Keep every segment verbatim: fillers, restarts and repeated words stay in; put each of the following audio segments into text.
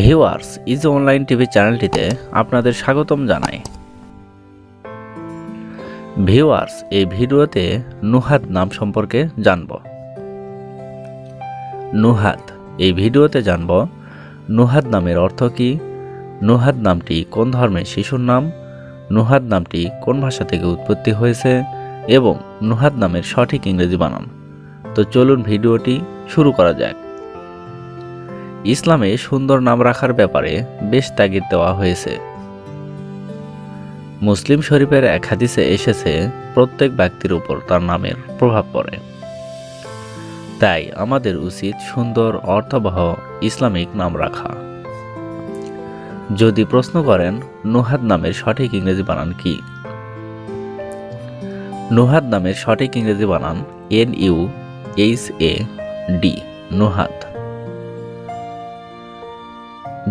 Viewers, easy online TV চ্যানেলটিতে আপনাদের স্বাগতম জানাই। ভিউয়ার্স, এই ভিডিওতে নুহাদ নাম সম্পর্কে জানব। নুহাদ, এই ভিডিওতে জানব নুহাদ নামের অর্থ কি, নুহাদ নামটি কোন ধর্মের শিশুর নাম, নুহাদ নামটি কোন ভাষা থেকে উৎপত্তি হয়েছে এবং নুহাদ নামের সঠিক ইংরেজি বানান। তো চলুন ভিডিওটি শুরু করা যাক। ইসলামে সুন্দর নাম রাখার ব্যাপারে বেশ তাগিদ দেওয়া হয়েছে। মুসলিম শরীফের এক হাদিসে এসেছে, প্রত্যেক ব্যক্তির উপর তার নামের প্রভাব পড়ে। তাই আমাদের উচিত সুন্দর অর্থবহ ইসলামিক নাম রাখা। যদি প্রশ্ন করেন নুহাদ নামের সঠিক ইংরেজি বানান কি, নুহাদ নামের সঠিক ইংরেজি বানান N U H A D, Nuhad.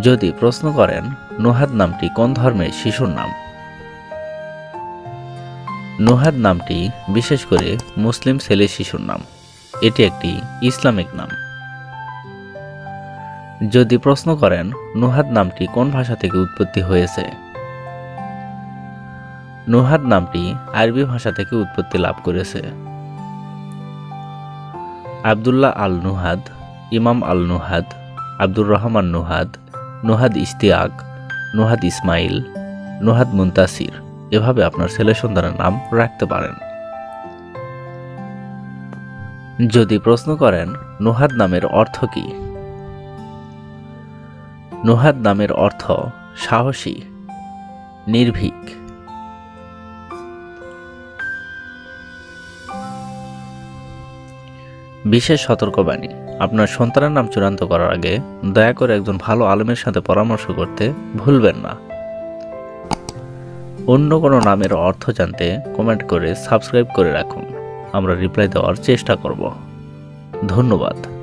যদি প্রশ্ন করেন নুহাদ নামটি কোন ধর্মের শিশুর নাম, নুহাদ নামটি বিশেষ করে মুসলিম ছেলে শিশুর নাম। এটি একটি ইসলামিক নাম। যদি প্রশ্ন করেন নুহাদ নামটি কোন ভাষা থেকে উৎপত্তি হয়েছে, নুহাদ নামটি আরবি ভাষা থেকে উৎপত্তি লাভ করেছে। আবদুল্লাহ আল নুহাদ, ইমাম আল নুহাদ, আব্দুর রহমান নুহাদ, নুহাদ ইশতিয়াক, নুহাদ ইসমাইল, নুহাদ মুন্তাসির, এভাবে আপনার ছেলে সন্তানের নাম রাখতে পারেন। যদি প্রশ্ন করেন নুহাদ নামের অর্থ কি, নুহাদ নামের অর্থ সাহসী, নির্ভীক। বিশেষ সতর্কবাণী, আপনার সন্তানের নাম চূড়ান্ত করার আগে দয়া করে একজন ভালো আলেমের সাথে পরামর্শ করতে ভুলবেন না। অন্য কোনো নামের অর্থ জানতে কমেন্ট করে সাবস্ক্রাইব করে রাখুন। আমরা রিপ্লাই দেওয়ার চেষ্টা করব। ধন্যবাদ।